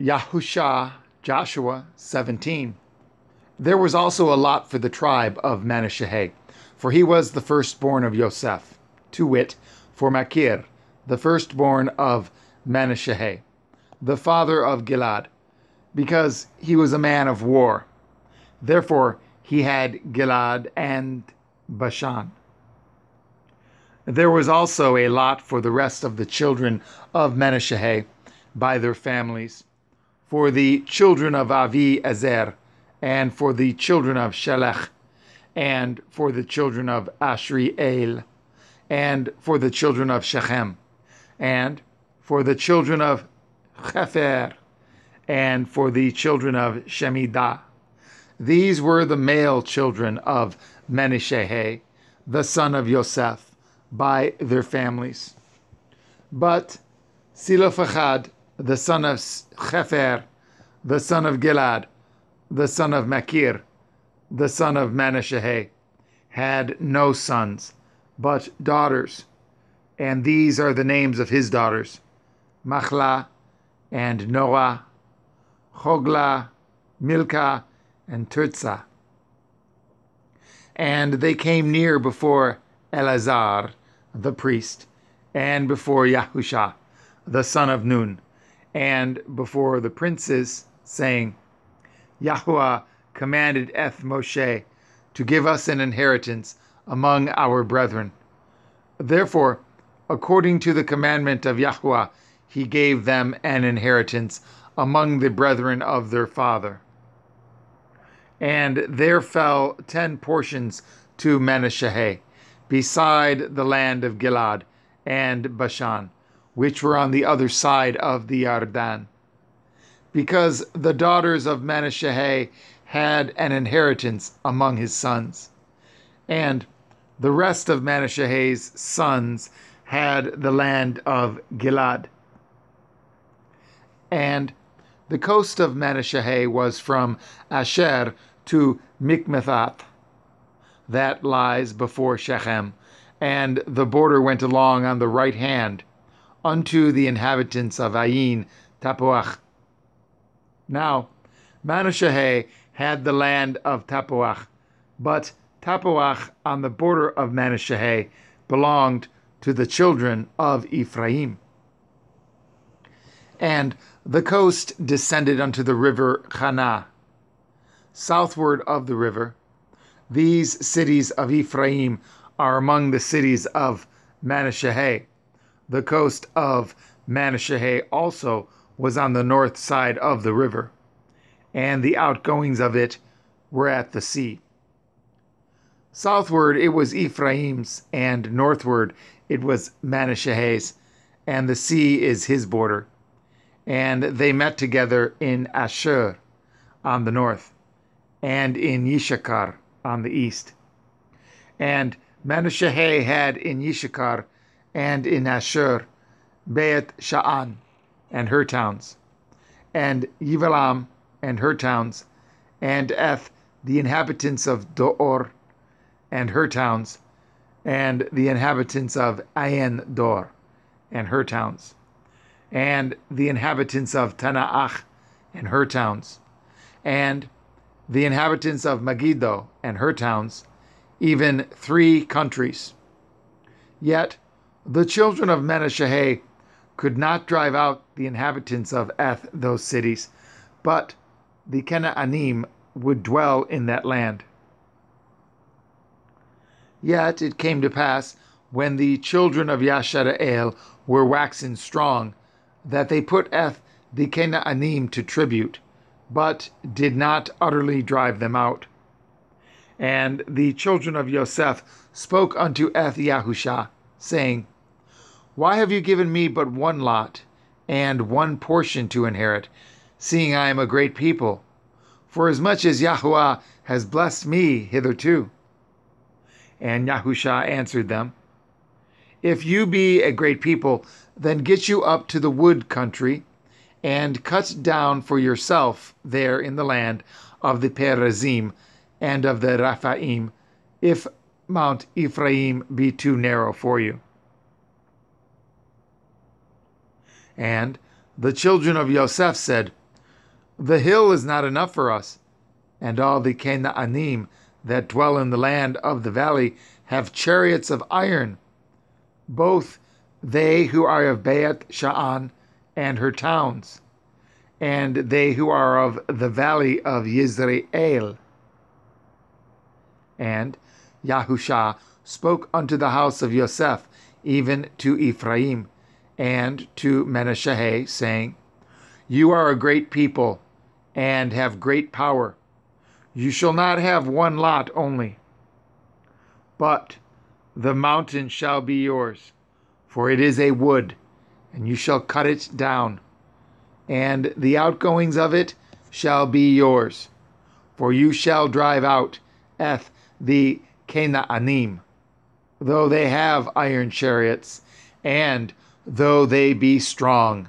Yahusha, Joshua 17. There was also a lot for the tribe of Manasseh, for he was the firstborn of Yosef, to wit, for Makir, the firstborn of Manasseh, the father of Gilead, because he was a man of war. Therefore he had Gilead and Bashan. There was also a lot for the rest of the children of Manasseh by their families, for the children of Avi Ezer, and for the children of Shelech, and for the children of Ashri El, and for the children of Shechem, and for the children of Hefer, and for the children of Shemidah. These were the male children of Manasseh, the son of Yosef, by their families. But Zelophehad, the son of Hefer, the son of Gilead, the son of Makir, the son of Manasseh, had no sons, but daughters. And these are the names of his daughters: Machla and Noah, Chogla, Milka, and Tirtza. And they came near before Eleazar the priest, and before Yahusha the son of Nun, and before the princes, saying, Yahuwah commanded Eth Moshe to give us an inheritance among our brethren. Therefore, according to the commandment of Yahuwah, he gave them an inheritance among the brethren of their father. And there fell 10 portions to Manasseh, beside the land of Gilead and Bashan, which were on the other side of the Yardan, because the daughters of Manasseh had an inheritance among his sons. And the rest of Manasseh's sons had the land of Gilead. And the coast of Manasseh was from Asher to Michmethath, that lies before Shechem, and the border went along on the right hand unto the inhabitants of Ayin, Tapuach. Now Manasseh had the land of Tapuach, but Tapuach on the border of Manasseh belonged to the children of Ephraim. And the coast descended unto the river Kanah. Southward of the river, these cities of Ephraim are among the cities of Manasseh. The coast of Manasseh also was on the north side of the river, and the outgoings of it were at the sea. Southward it was Ephraim's, and northward it was Manasseh's, and the sea is his border. And they met together in Asher on the north, and in Issachar on the east. And Manasseh had in Issachar and in Asher Beit Sha'an and her towns, and Yivalam and her towns, and Eth, the inhabitants of Dor, and her towns, and the inhabitants of Ayin Dor, and her towns, and the inhabitants of Taanach and her towns, and the inhabitants of Megiddo and her towns, even 3 countries. Yet the children of Manasseh could not drive out the inhabitants of Eth, those cities, but the Kena'anim would dwell in that land. Yet it came to pass, when the children of Ashri El were waxen strong, that they put Eth the Kena'anim to tribute, but did not utterly drive them out. And the children of Yosef spoke unto Eth Yahusha, saying, Why have you given me but one lot and one portion to inherit, seeing I am a great people? Forasmuch as Yahuwah has blessed me hitherto. And Yahusha answered them, If you be a great people, then get you up to the wood country, and cut down for yourself there in the land of the Perezim and of the Raphaim, if Mount Ephraim be too narrow for you. And the children of Yosef said, the hill is not enough for us. And all the Kena'anim that dwell in the land of the valley have chariots of iron, both they who are of Beit Sha'an and her towns, and they who are of the valley of Yisrael. And Yahusha spoke unto the house of Yosef, even to Ephraim, and to Menasheh, saying, You are a great people, and have great power. You shall not have one lot only, but the mountain shall be yours, for it is a wood, and you shall cut it down, and the outgoings of it shall be yours, for you shall drive out Eth the Kena'anim, though they have iron chariots, and though they be strong.